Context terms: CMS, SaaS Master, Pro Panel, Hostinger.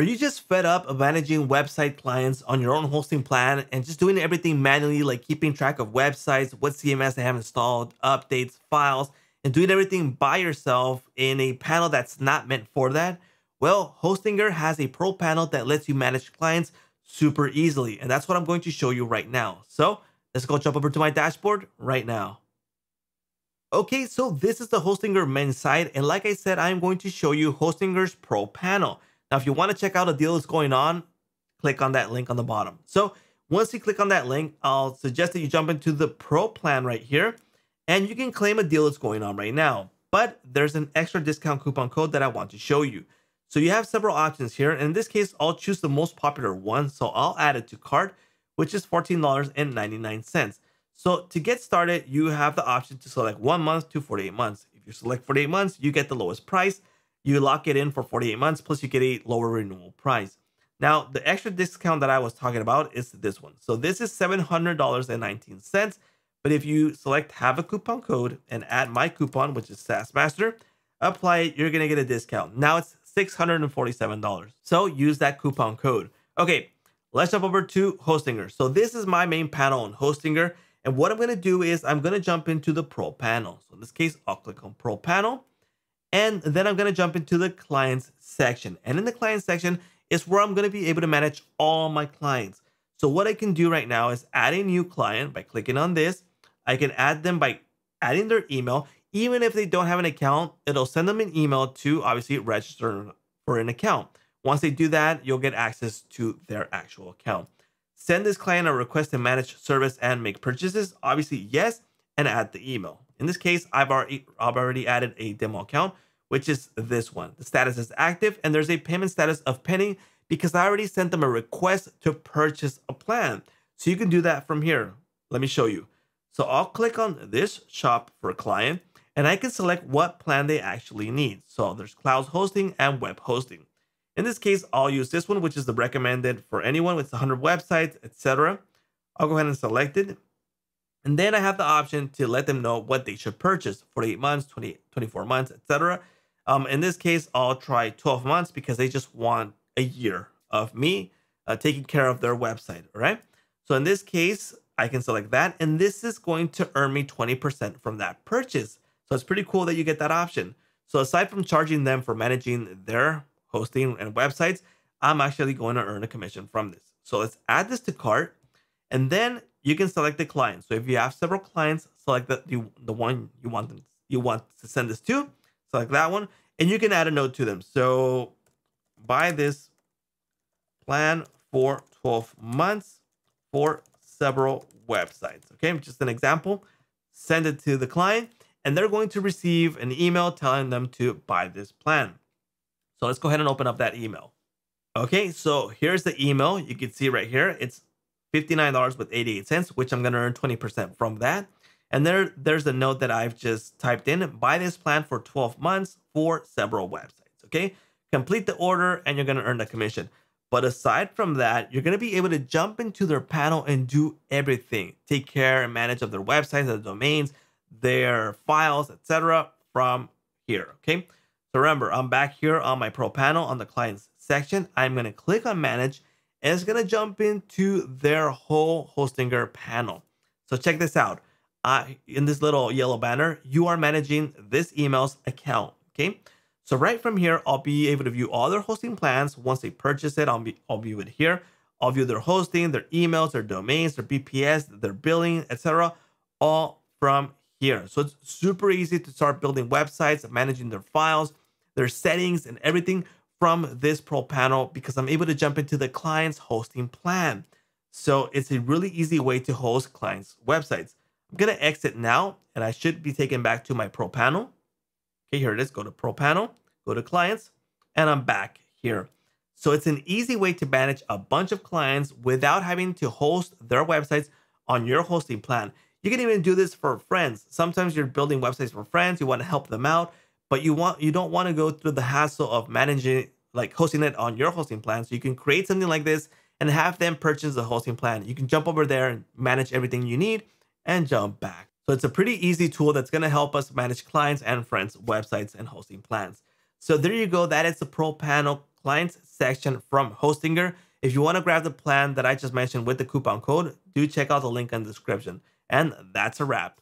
Are you just fed up of managing website clients on your own hosting plan and just doing everything manually, like keeping track of websites, what CMS they have installed, updates, files, and doing everything by yourself in a panel that's not meant for that? Well, Hostinger has a Pro Panel that lets you manage clients super easily, and that's what I'm going to show you right now. So let's go jump over to my dashboard right now. Okay, so this is the Hostinger men's side, and like I said, I'm going to show you Hostinger's Pro Panel. Now, if you want to check out a deal that's going on, click on that link on the bottom. So once you click on that link, I'll suggest that you jump into the Pro plan right here, and you can claim a deal that's going on right now. But there's an extra discount coupon code that I want to show you. So you have several options here. In this case, I'll choose the most popular one. So I'll add it to cart, which is $14.99. So to get started, you have the option to select 1 month to 48 months. If you select 48 months, you get the lowest price. You lock it in for 48 months, plus you get a lower renewal price. Now, the extra discount that I was talking about is this one. So this is $700.19. But if you select have a coupon code and add my coupon, which is SaaS Master, apply it, you're going to get a discount. Now it's $647. So use that coupon code. Okay, let's jump over to Hostinger. So this is my main panel on Hostinger. And what I'm going to do is I'm going to jump into the Pro Panel. So in this case, I'll click on Pro Panel. And then I'm going to jump into the clients section. And in the clients section is where I'm going to be able to manage all my clients. So what I can do right now is add a new client by clicking on this. I can add them by adding their email. Even if they don't have an account, it'll send them an email to obviously register for an account. Once they do that, you'll get access to their actual account. Send this client a request to manage service and make purchases. Obviously, yes, and add the email. In this case, I've already added a demo account, which is this one. The status is active, and there's a payment status of pending because I already sent them a request to purchase a plan. So you can do that from here. Let me show you. So I'll click on this shop for a client, and I can select what plan they actually need. So there's cloud hosting and web hosting. In this case, I'll use this one, which is the recommended for anyone with 100 websites, etc. I'll go ahead and select it. And then I have the option to let them know what they should purchase, 48 months, 24 months, etc. In this case, I'll try 12 months because they just want a year of me taking care of their website, all right? So in this case, I can select that, and this is going to earn me 20% from that purchase. So it's pretty cool that you get that option. So aside from charging them for managing their hosting and websites, I'm actually going to earn a commission from this. So let's add this to cart, and then you can select the client. So if you have several clients, select the one you want to send this to, select that one, and you can add a note to them. So buy this plan for 12 months for several websites. Okay, just an example. Send it to the client, and they're going to receive an email telling them to buy this plan. So let's go ahead and open up that email. Okay, so here's the email. You can see right here, it's $59.88, which I'm going to earn 20% from that. And there's a note that I've just typed in. Buy this plan for 12 months for several websites, okay? Complete the order, and you're going to earn the commission. But aside from that, you're going to be able to jump into their panel and do everything. Take care and manage of their websites, their domains, their files, etc. from here, okay? So remember, I'm back here on my Pro Panel on the clients section. I'm going to click on Manage, and it's going to jump into their whole Hostinger panel. So check this out. In this little yellow banner, you are managing this email's account, okay? So right from here, I'll be able to view all their hosting plans. Once they purchase it, I'll view it here. I'll view their hosting, their emails, their domains, their BPS, their billing, etc., all from here. So it's super easy to start building websites, managing their files, their settings, and everything from this Pro Panel because I'm able to jump into the client's hosting plan. So it's a really easy way to host clients' websites. I'm going to exit now, and I should be taken back to my Pro Panel. Okay, here it is. Go to Pro Panel, go to Clients, and I'm back here. So it's an easy way to manage a bunch of clients without having to host their websites on your hosting plan. You can even do this for friends. Sometimes you're building websites for friends. You want to help them out, but you don't want to go through the hassle of managing, like hosting it on your hosting plan. So you can create something like this and have them purchase the hosting plan. You can jump over there and manage everything you need and jump back. So it's a pretty easy tool that's going to help us manage clients and friends' websites and hosting plans. So there you go. That is the Pro Panel clients section from Hostinger. If you want to grab the plan that I just mentioned with the coupon code, do check out the link in the description. And that's a wrap.